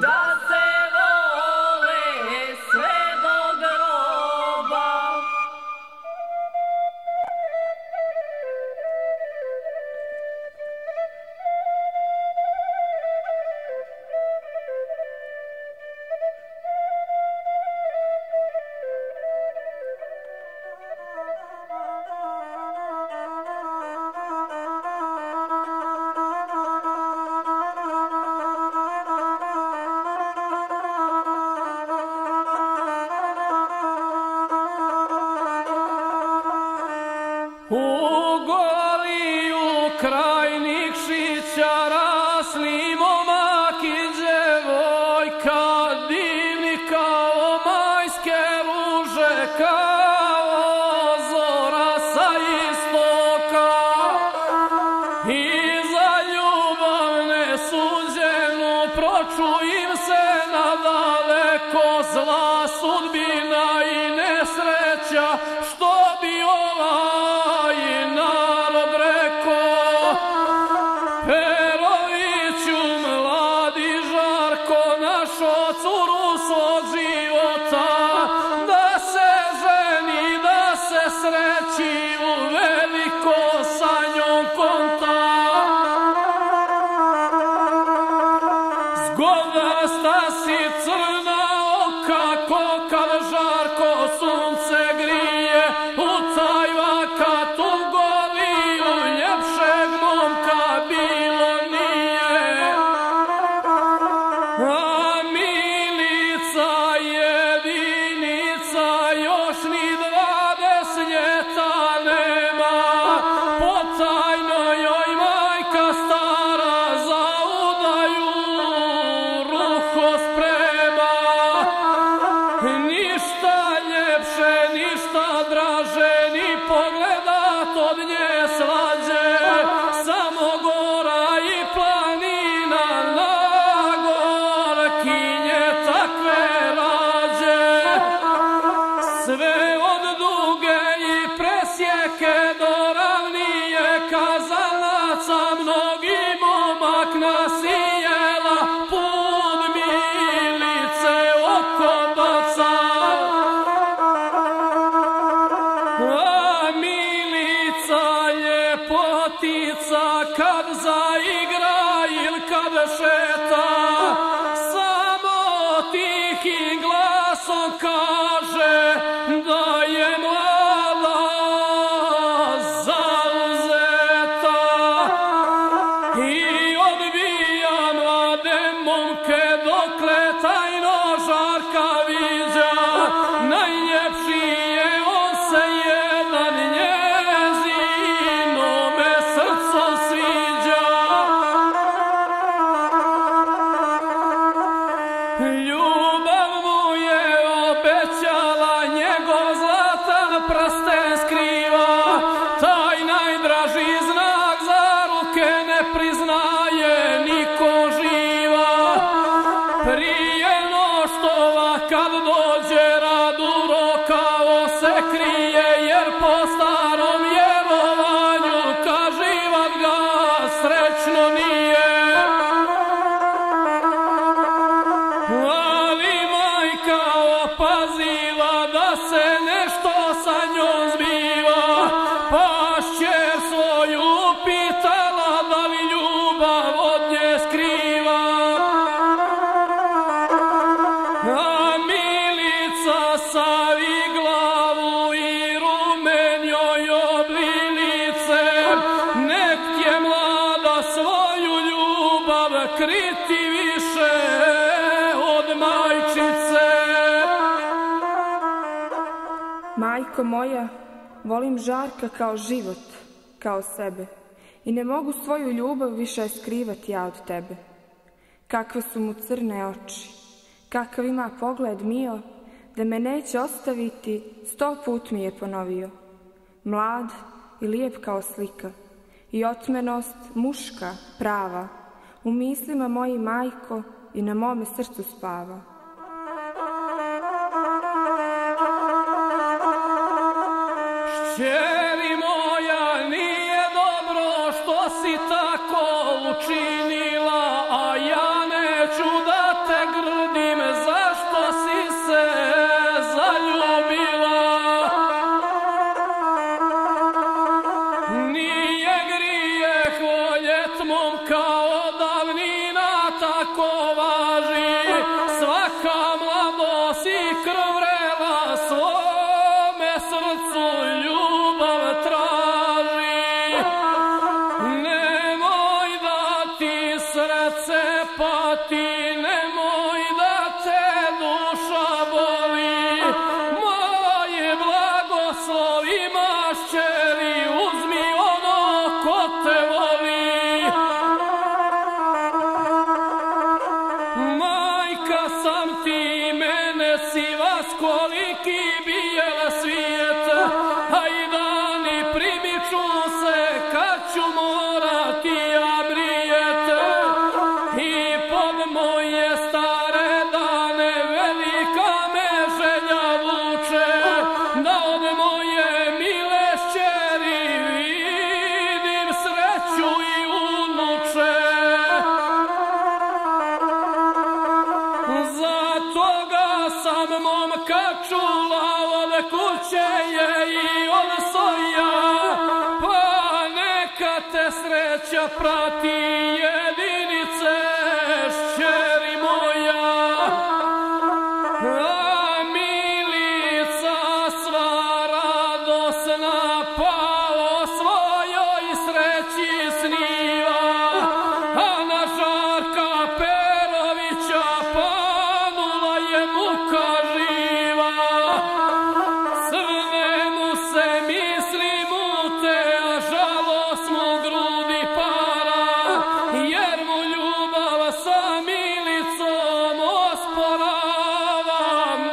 da se vole sve do groba. Majko moja, volim Žarka kao život, kao sebe, i ne mogu svoju ljubav više skrivati ja od tebe. Kakve su mu crne oči, kakav ima pogled mio, da me neće ostaviti, 100 put mi je ponovio. Mlad i lijep kao slika, i otmenost muška, prava, u mislima moji majko i na mome srcu spava. Kćeri moja, nije dobro što si tako učinila, a ja neću da te gledam. sam ti mene si vas koliki bijela svijeta, a i dani primiču se kad ću morati ja brijete. I pod moje stare dane velika me želja vuče, da od moje mile šćeri vidim sreću i unuče. Sam momka čula od kuće je i od soja, pa neka te sreća prati jedinice šćeri moja. A Milica sva radosna pa o svojoj sreći sniva, a na Žarka Perovića panula je muka živa. Svemu se mislim u te, a žalost mu grudi para, jer mu ljubav sa Milicom osporava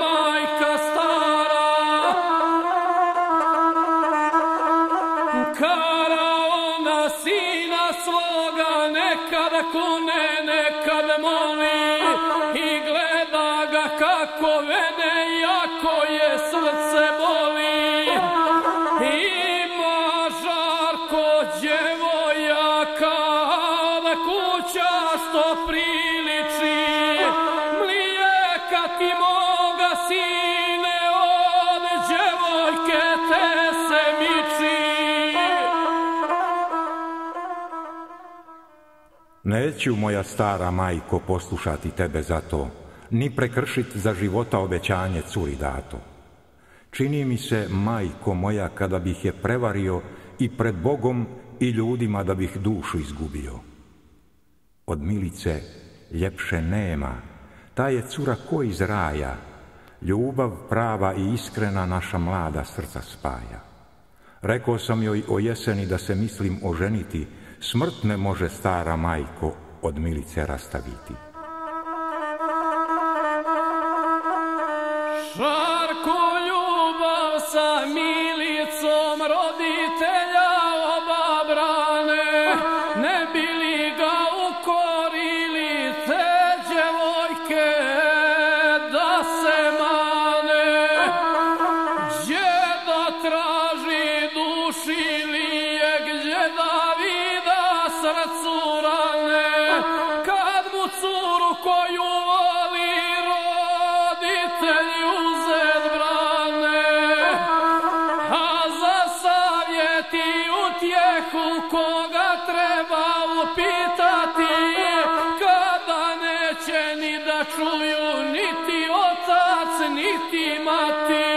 majka stara. Kara ona sina svoga nekada kune, nekada moli i gleda ga kako vene, jako je srce boli. Ima Žarko djevojaka, da kuća što priliči, mlijeka ti moga sine od djevojke te se miči. Neću, moja stara majko, poslušati tebe za to, ni prekršit za života obećanje curi dato. Čini mi se, majko moja, kada bih je prevario i pred Bogom i ljudima da bih dušu izgubio. Od Milice ljepše nema, ta je cura ko iz raja, ljubav prava i iskrena naša mlada srca spaja. Rekao sam joj o jeseni da se mislim oženiti, smrt ne može, stara majko, od Milice rastaviti. Žarko ljubav sa Milicom roditelja obabrane, ne bili ga ukorili te djevojke da se mane. Djeda traži duši lije, gdje Davida srcu rane, kad mu curu koju voli roditelji uzet brane. A za savjet i utjehu koga treba upitati, kada neće ni da čuju niti otac niti mati.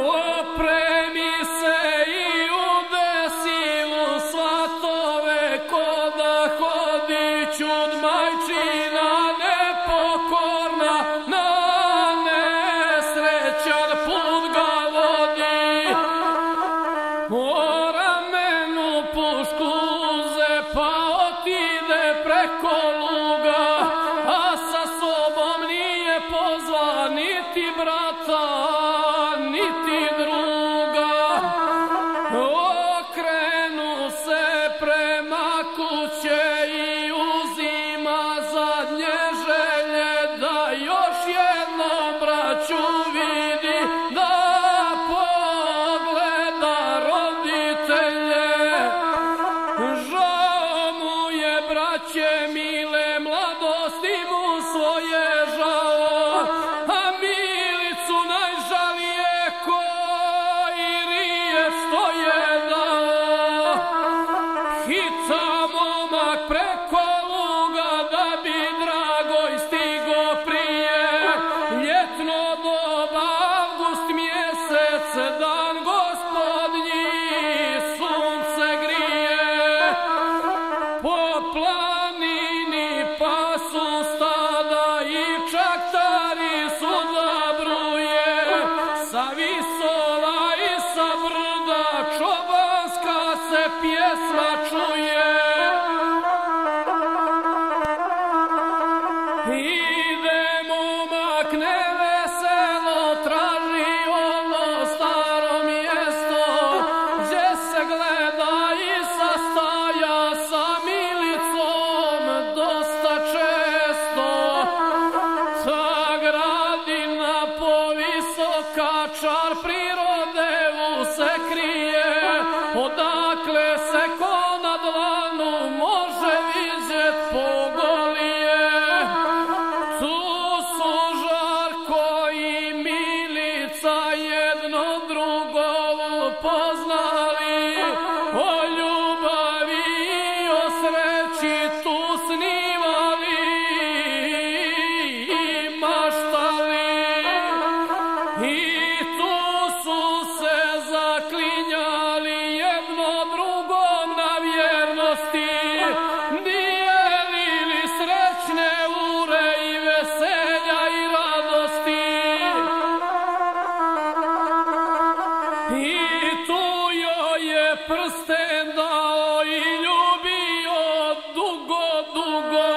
Opremi se i udesi u svatove, ko da hodi čud majčina nepokorna, na nesrećan put ga vodi. O ramenu pušku uze pa otide preko luga, a sa sobom nije pozva niti brata niti druga. Okrenu se prema kuće i uzima zadnje želje da još jednom braću vidi, da pogleda roditelje. Žao mu je braće mile, mladosti mu svoje žao, a Milicu najžali preko luga da bi dragoj stigo prije. Ljetno doba, avgust mjesec, dan gospodnji sunce grije. se ko na dlanu može izjet pogolije. Tu su Žarko i Milica jedno drugo upoznali, o ljubavi i o sreći tu snimali i maštali. I tu su se zaklinjali jedno drugom na vjernosti, dijelili srećne ure i veselja i radosti. I tu joj je prsten dao i ljubio dugo, dugo,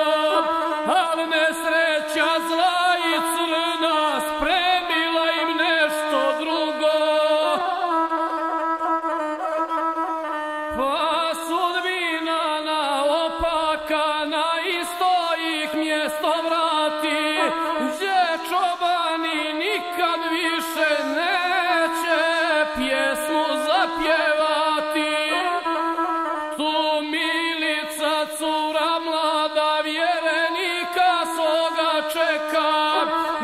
ali nesreća zla i crna spremila im nešto drugo. Pa sudbina naopaka na isto ih mjesto vrati, gdje čobani nikad više neće pjesmu zapjevati. Tu Milica cura mlada vjerenika svoga čeka,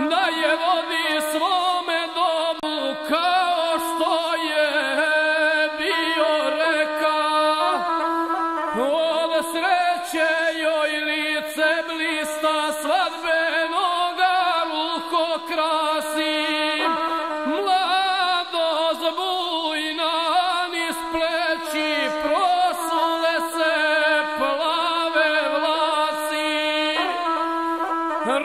da je vodi svome domu kao što je bio reka. Od sreće joj lice blista svadbenoga lukokrasi, mladost bujna niz pleći prosule se plave vlasi.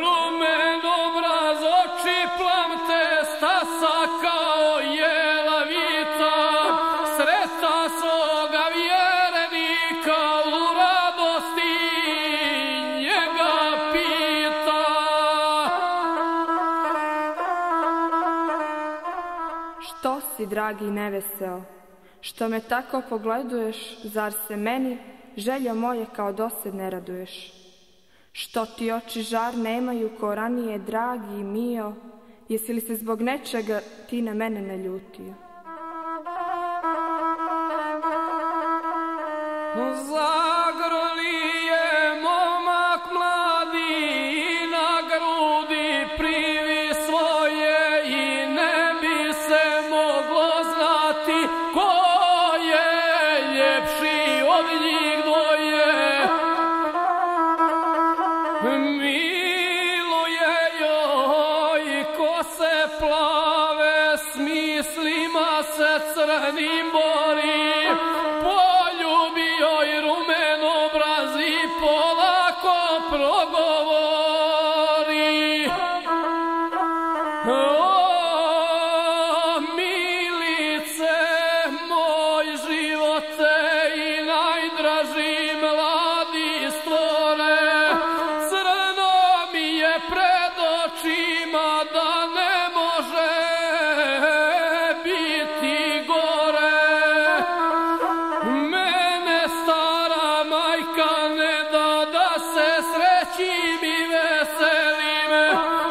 Rumen obraz, oči plamte, stasa kao jelavica, sreta svoga vjerenika u radosti njega pita. Što si, dragi, neveseo? Što me tako pogleduješ, zar se meni, željo moje, kao dosad ne raduješ? Što ti oči žar nemaju ko ranije, dragi i mio? Jesi li se zbog nečega ti na mene naljutio? Zagrli je momak mladi i na grudi privi svoje i ne bi se moglo znati ko je ljepši od njih dvoje. Miluje joj kose plave, s mislima se crnim bori, poljubio i rumen obraz i polako progovori: O Milice, moj živote i najdraži mladi stvore, pred očima da ne može biti gore. Mene stara majka ne da da se srećim i veselim,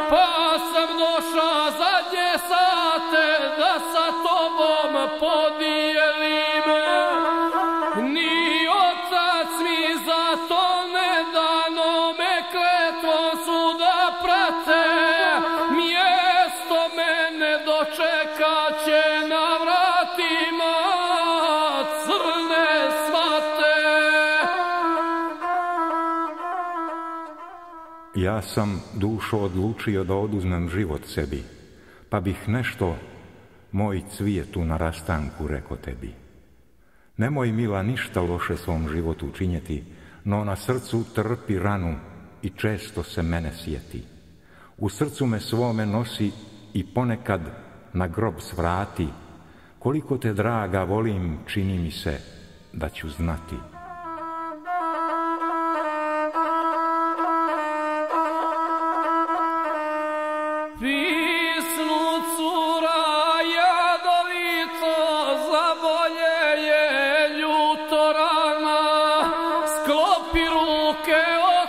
pa sam došao zadnje sate da sa tobom podijelim. Ni otac mi za to ne da, no me kletvom su da mjesto mene dočekat će na vratima crne svate. Ja sam, dušo, odlučio da oduzmem život sebi, pa bih nešto, moj cvijetu na rastanku, reko tebi. Nemoj, mila, ništa loše svom životu činjeti, no na srcu trpi ranu i često se mene sjeti. U srcu me svome nosi i ponekad na grob svrati, koliko te, draga, volim, čini mi se da ću znati. Pisnu cura jadovico, zabolje je ljuto rana, sklopi ruke